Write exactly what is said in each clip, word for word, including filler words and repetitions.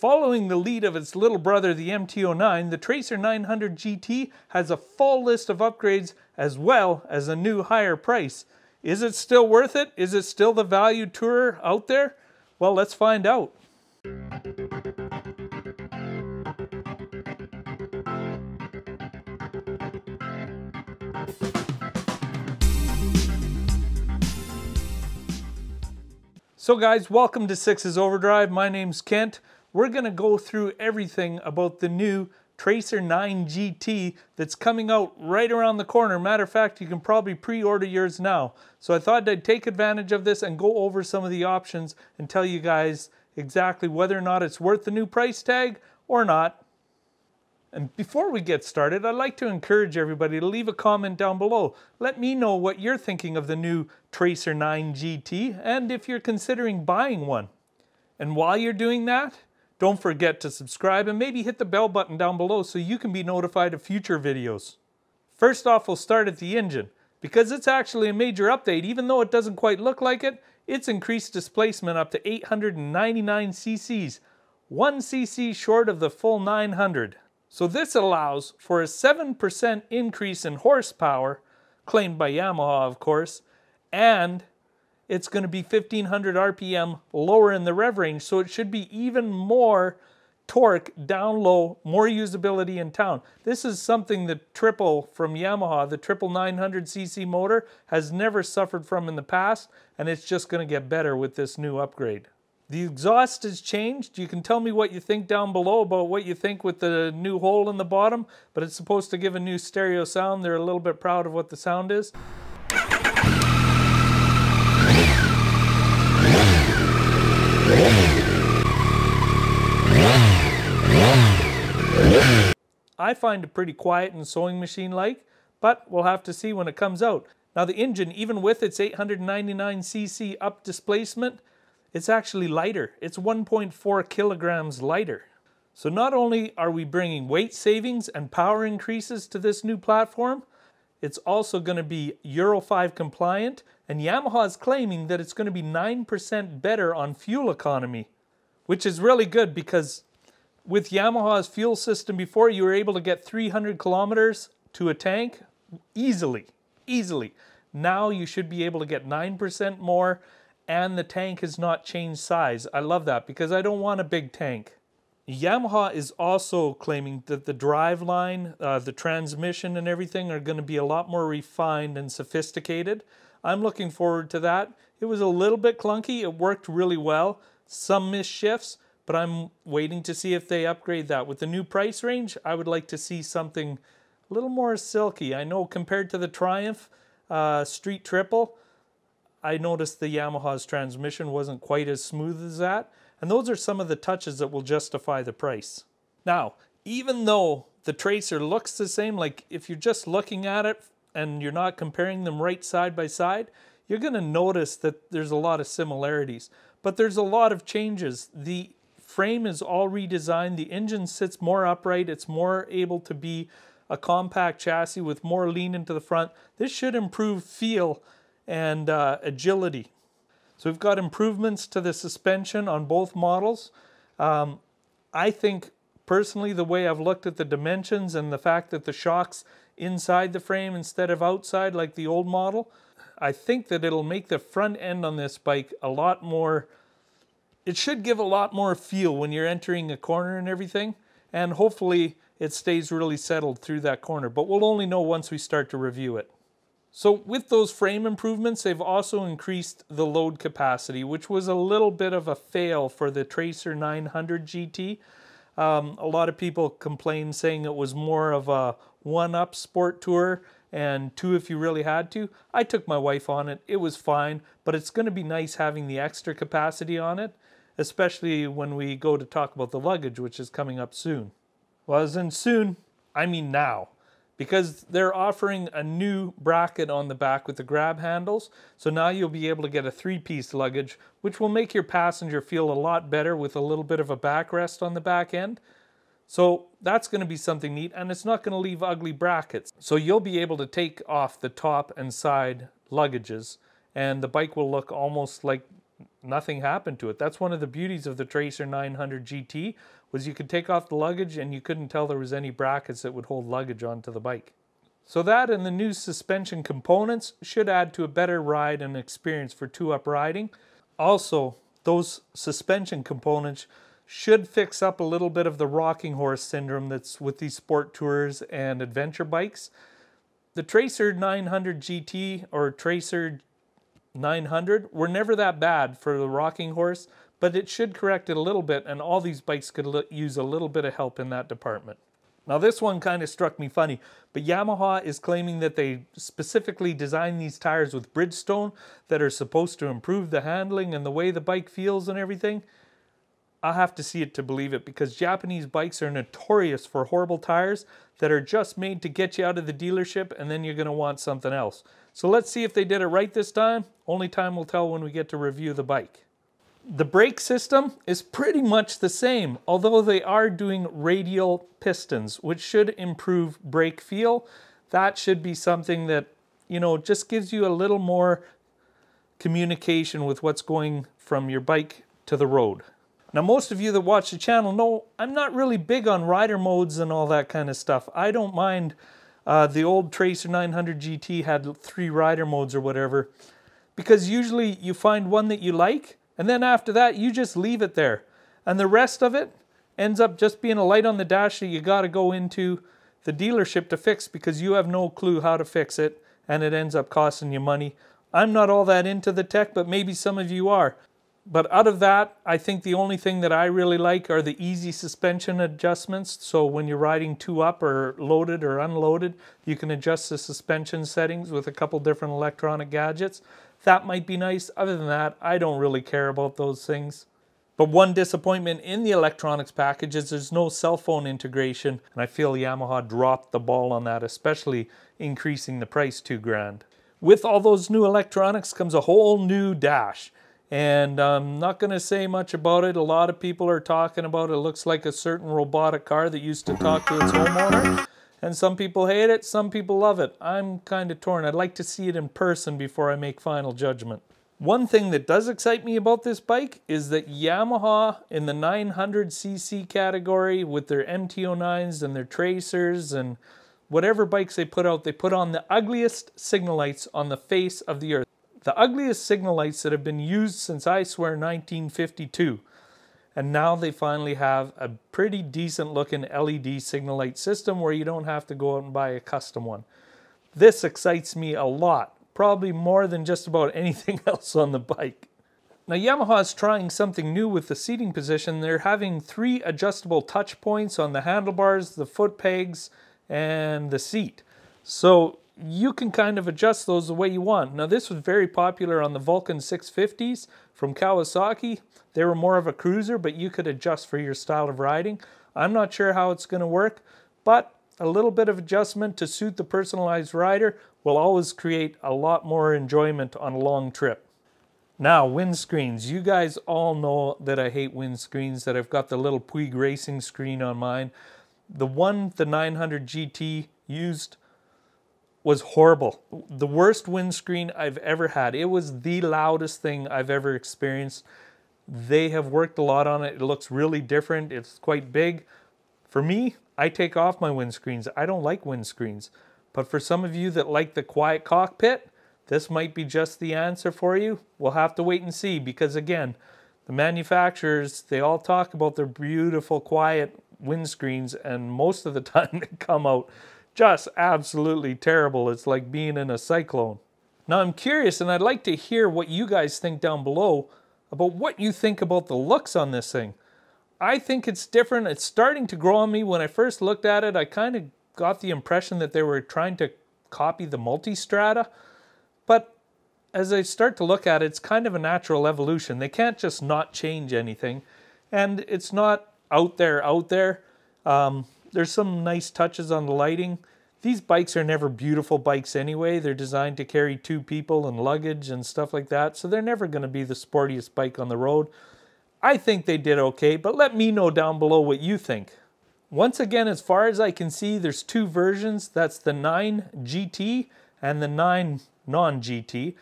Following the lead of its little brother, the M T oh nine, the Tracer nine hundred G T has a full list of upgrades as well as a new higher price. Is it still worth it? Is it still the value tourer out there? Well, let's find out. So guys, welcome to Six's Overdrive. My name's Kent. We're gonna go through everything about the new Tracer nine G T that's coming out right around the corner. Matter of fact, you can probably pre-order yours now. So I thought I'd take advantage of this and go over some of the options and tell you guys exactly whether or not it's worth the new price tag or not. And before we get started, I'd like to encourage everybody to leave a comment down below. Let me know what you're thinking of the new Tracer nine G T and if you're considering buying one. And while you're doing that, don't forget to subscribe and maybe hit the bell button down below so you can be notified of future videos. First off, we'll start at the engine, because it's actually a major update. Even though it doesn't quite look like it, it's increased displacement up to eight hundred ninety-nine cc's, one cc short of the full nine hundred. So this allows for a seven percent increase in horsepower, claimed by Yamaha of course, and it's going to be fifteen hundred R P M lower in the rev range, so it should be even more torque down low, more usability in town. This is something the triple from Yamaha, the triple nine hundred c c motor, has never suffered from in the past, and it's just going to get better with this new upgrade. The exhaust has changed. You can tell me what you think down below about what you think with the new hole in the bottom, but it's supposed to give a new stereo sound. They're a little bit proud of what the sound is. I find it pretty quiet and sewing machine-like, but we'll have to see when it comes out. Now the engine, even with its eight hundred ninety-nine c c up displacement, it's actually lighter. It's one point four kilograms lighter. So not only are we bringing weight savings and power increases to this new platform, it's also going to be Euro five compliant, and Yamaha is claiming that it's going to be nine percent better on fuel economy, which is really good, because with Yamaha's fuel system before, you were able to get three hundred kilometers to a tank easily, easily. Now you should be able to get nine percent more, and the tank has not changed size. I love that, because I don't want a big tank. Yamaha is also claiming that the driveline, uh, the transmission and everything are going to be a lot more refined and sophisticated. I'm looking forward to that. It was a little bit clunky. It worked really well. Some missed shifts, but I'm waiting to see if they upgrade that. With the new price range, I would like to see something a little more silky. I know compared to the Triumph uh, Street Triple, I noticed the Yamaha's transmission wasn't quite as smooth as that. And those are some of the touches that will justify the price. Now, even though the Tracer looks the same, like if you're just looking at it and you're not comparing them right side by side, you're going to notice that there's a lot of similarities. But there's a lot of changes. The frame is all redesigned. The engine sits more upright. It's more able to be a compact chassis with more lean into the front. This should improve feel and uh, agility. So we've got improvements to the suspension on both models. Um, I think, personally, the way I've looked at the dimensions and the fact that the shock's inside the frame instead of outside like the old model, I think that it'll make the front end on this bike a lot more, it should give a lot more feel when you're entering a corner and everything, and hopefully it stays really settled through that corner, but we'll only know once we start to review it. So with those frame improvements, they've also increased the load capacity, which was a little bit of a fail for the Tracer nine hundred G T. Um, a lot of people complained saying it was more of a one-up sport tour and two if you really had to. I took my wife on it. It was fine, but it's going to be nice having the extra capacity on it, especially when we go to talk about the luggage, which is coming up soon. Well, as in soon, I mean now, because they're offering a new bracket on the back with the grab handles. So now you'll be able to get a three-piece luggage, which will make your passenger feel a lot better with a little bit of a backrest on the back end. So that's going to be something neat, and it's not going to leave ugly brackets. So you'll be able to take off the top and side luggages, and the bike will look almost like nothing happened to it. That's one of the beauties of the Tracer nine hundred G T, was you could take off the luggage and you couldn't tell there was any brackets that would hold luggage onto the bike. So that and the new suspension components should add to a better ride and experience for two-up riding. Also, those suspension components should fix up a little bit of the rocking horse syndrome that's with these sport tours and adventure bikes. The Tracer nine hundred G T or Tracer nine hundred were never that bad for the rocking horse, but it should correct it a little bit, and all these bikes could use a little bit of help in that department. Now this one kind of struck me funny, but Yamaha is claiming that they specifically designed these tires with Bridgestone that are supposed to improve the handling and the way the bike feels and everything. I'll have to see it to believe it, because Japanese bikes are notorious for horrible tires that are just made to get you out of the dealership, and then you're going to want something else. So let's see if they did it right this time. Only time will tell when we get to review the bike. The brake system is pretty much the same, although they are doing radial pistons, which should improve brake feel. That should be something that, you know, just gives you a little more communication with what's going from your bike to the road. Now, most of you that watch the channel know I'm not really big on rider modes and all that kind of stuff. I don't mind. Uh, the old Tracer nine hundred G T had three rider modes or whatever, because usually you find one that you like, and then after that you just leave it there. And the rest of it ends up just being a light on the dash that you got to go into the dealership to fix, because you have no clue how to fix it, and it ends up costing you money. I'm not all that into the tech, but maybe some of you are. But out of that, I think the only thing that I really like are the easy suspension adjustments. So when you're riding two up or loaded or unloaded, you can adjust the suspension settings with a couple different electronic gadgets. That might be nice. Other than that, I don't really care about those things. But one disappointment in the electronics package is there's no cell phone integration. And I feel Yamaha dropped the ball on that, especially increasing the price two grand. With all those new electronics comes a whole new dash. And I'm not going to say much about it. A lot of people are talking about it. It looks like a certain robotic car that used to talk to its homeowner. And some people hate it. Some people love it. I'm kind of torn. I'd like to see it in person before I make final judgment. One thing that does excite me about this bike is that Yamaha in the nine hundred C C category with their M T oh nines and their Tracers and whatever bikes they put out, they put on the ugliest signal lights on the face of the earth. The ugliest signal lights that have been used since, I swear, nineteen fifty-two. And now they finally have a pretty decent looking L E D signal light system where you don't have to go out and buy a custom one. This excites me a lot, probably more than just about anything else on the bike. Now Yamaha is trying something new with the seating position. They're having three adjustable touch points on the handlebars, the foot pegs, and the seat. So you can kind of adjust those the way you want. Now this was very popular on the Vulcan six fifties from Kawasaki. They were more of a cruiser, but you could adjust for your style of riding. I'm not sure how it's going to work, but a little bit of adjustment to suit the personalized rider will always create a lot more enjoyment on a long trip. Now, windscreens. You guys all know that I hate windscreens, that I've got the little Puig racing screen on mine. The one the nine hundred G T used was horrible. The worst windscreen I've ever had. It was the loudest thing I've ever experienced. They have worked a lot on it. It looks really different. It's quite big. For me, I take off my windscreens. I don't like windscreens. But for some of you that like the quiet cockpit, this might be just the answer for you. We'll have to wait and see, because again, the manufacturers, they all talk about their beautiful quiet windscreens, and most of the time they come out just absolutely terrible. It's like being in a cyclone. Now I'm curious, and I'd like to hear what you guys think down below about what you think about the looks on this thing. I think it's different. It's starting to grow on me. When I first looked at it, I kind of got the impression that they were trying to copy the Multistrada. But as I start to look at it, it's kind of a natural evolution. They can't just not change anything. And it's not out there, out there. Um, There's some nice touches on the lighting. These bikes are never beautiful bikes anyway. They're designed to carry two people and luggage and stuff like that. So they're never going to be the sportiest bike on the road. I think they did okay, but let me know down below what you think. Once again, as far as I can see, there's two versions. That's the nine G T and the nine non G T.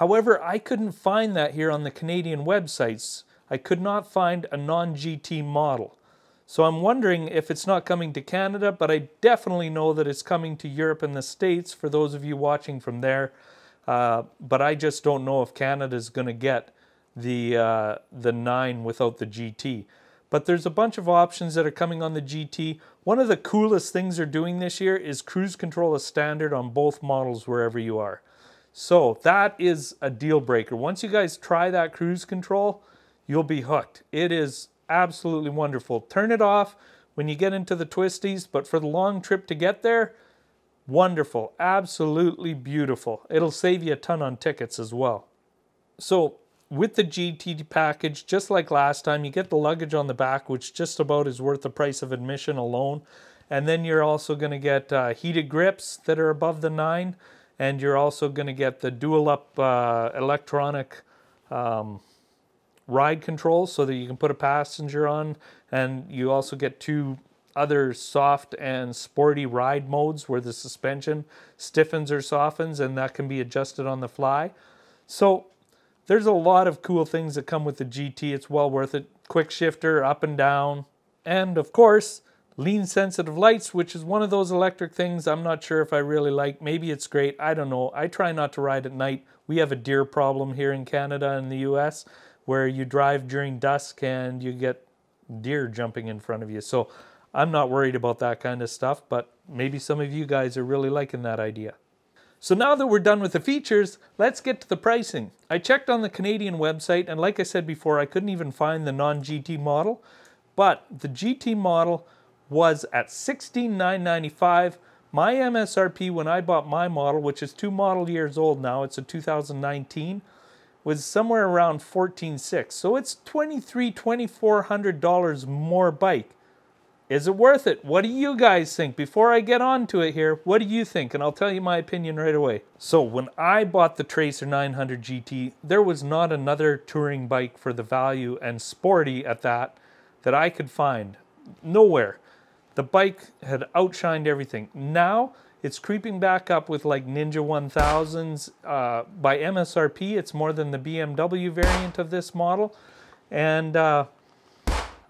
However, I couldn't find that here on the Canadian websites. I could not find a non-G T model. So I'm wondering if it's not coming to Canada, but I definitely know that it's coming to Europe and the States for those of you watching from there. Uh, but I just don't know if Canada's going to get the, uh, the nine without the G T. But there's a bunch of options that are coming on the G T. One of the coolest things they're doing this year is cruise control is standard on both models wherever you are. So that is a deal breaker. Once you guys try that cruise control, you'll be hooked. It is absolutely wonderful. Turn it off when you get into the twisties, but for the long trip to get there, wonderful, absolutely beautiful. It'll save you a ton on tickets as well. So with the G T package, just like last time, you get the luggage on the back, which just about is worth the price of admission alone. And then you're also going to get uh, heated grips that are above the nine. And you're also going to get the dual up uh, electronic um, ride controls so that you can put a passenger on. And you also get two other soft and sporty ride modes where the suspension stiffens or softens, and that can be adjusted on the fly. So there's a lot of cool things that come with the G T. It's well worth it. Quick shifter, up and down. And of course, lean sensitive lights, which is one of those electric things I'm not sure if I really like. Maybe it's great. I don't know. I try not to ride at night. We have a deer problem here in Canada and the U S where you drive during dusk and you get deer jumping in front of you. So I'm not worried about that kind of stuff, but maybe some of you guys are really liking that idea. So now that we're done with the features, let's get to the pricing. I checked on the Canadian website, and like I said before, I couldn't even find the non-G T model, but the G T model was at sixteen thousand nine hundred ninety-five dollars. My M S R P when I bought my model, which is two model years old now, it's a two thousand nineteen, was somewhere around fourteen thousand six hundred dollars. So it's twenty-three hundred, twenty-four hundred dollars more bike. Is it worth it? What do you guys think? Before I get on to it here, what do you think? And I'll tell you my opinion right away. So when I bought the Tracer nine hundred G T, there was not another touring bike for the value and sporty at that that I could find. Nowhere. The bike had outshined everything. Now it's creeping back up with like Ninja one thousands. Uh, by M S R P, it's more than the B M W variant of this model. And uh,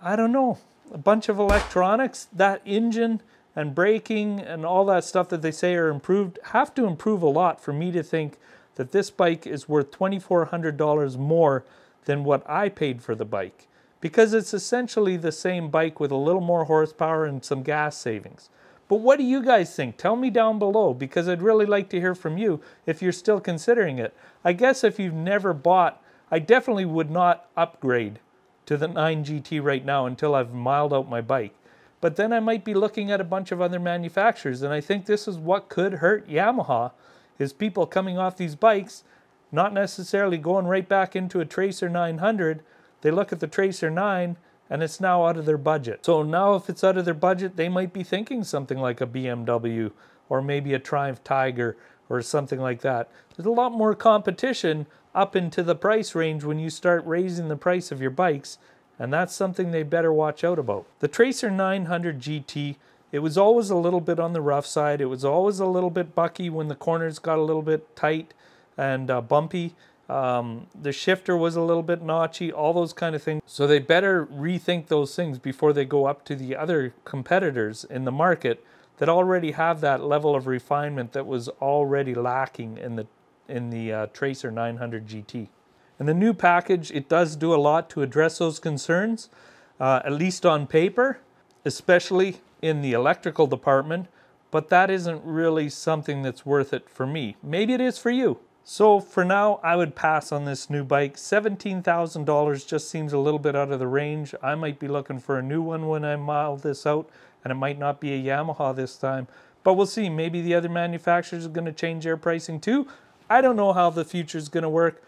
I don't know. A bunch of electronics, that engine and braking and all that stuff that they say are improved, have to improve a lot for me to think that this bike is worth twenty-four hundred dollars more than what I paid for the bike. Because it's essentially the same bike with a little more horsepower and some gas savings. But what do you guys think? Tell me down below, because I'd really like to hear from you if you're still considering it. I guess if you've never bought, I definitely would not upgrade to the nine G T right now until I've miled out my bike. But then I might be looking at a bunch of other manufacturers, and I think this is what could hurt Yamaha, is people coming off these bikes, not necessarily going right back into a Tracer nine hundred. They look at the Tracer nine, and it's now out of their budget. So now if it's out of their budget, they might be thinking something like a B M W, or maybe a Triumph Tiger, or something like that. There's a lot more competition up into the price range when you start raising the price of your bikes, and that's something they better watch out about. The Tracer nine hundred G T, it was always a little bit on the rough side. It was always a little bit bucky when the corners got a little bit tight and uh, bumpy. Um, the shifter was a little bit notchy, all those kind of things. So they better rethink those things before they go up to the other competitors in the market that already have that level of refinement that was already lacking in the in the uh, Tracer nine hundred G T. And the new package, it does do a lot to address those concerns, uh, at least on paper, especially in the electrical department, but that isn't really something that's worth it for me. Maybe it is for you. So for now, I would pass on this new bike. seventeen thousand dollars just seems a little bit out of the range. I might be looking for a new one when I mile this out, and it might not be a Yamaha this time, but we'll see. Maybe the other manufacturers are gonna change their pricing too. I don't know how the future is going to work,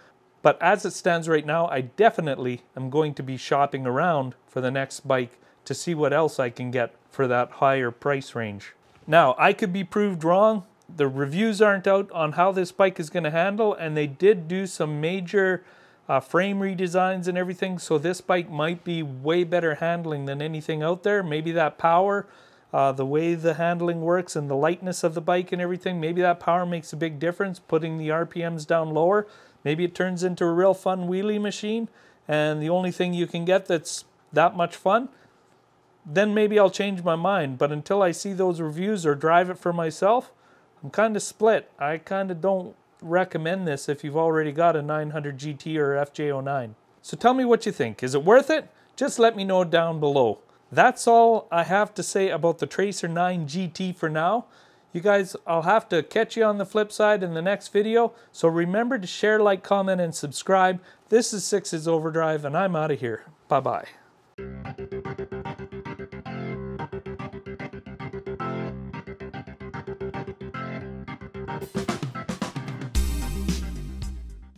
but as it stands right now, I definitely am going to be shopping around for the next bike to see what else I can get for that higher price range. Now, I could be proved wrong. The reviews aren't out on how this bike is going to handle, and they did do some major uh, frame redesigns and everything, so this bike might be way better handling than anything out there. Maybe that power, Uh, the way the handling works and the lightness of the bike and everything, maybe that power makes a big difference, putting the R P Ms down lower. Maybe it turns into a real fun wheelie machine, and the only thing you can get that's that much fun, then maybe I'll change my mind. But until I see those reviews or drive it for myself, I'm kind of split. I kind of don't recommend this if you've already got a nine hundred G T or F J oh nine. So tell me what you think. Is it worth it? Just let me know down below. That's all I have to say about the Tracer nine G T for now. You guys, I'll have to catch you on the flip side in the next video. So remember to share, like, comment, and subscribe. This is Six's Overdrive, and I'm out of here. Bye-bye.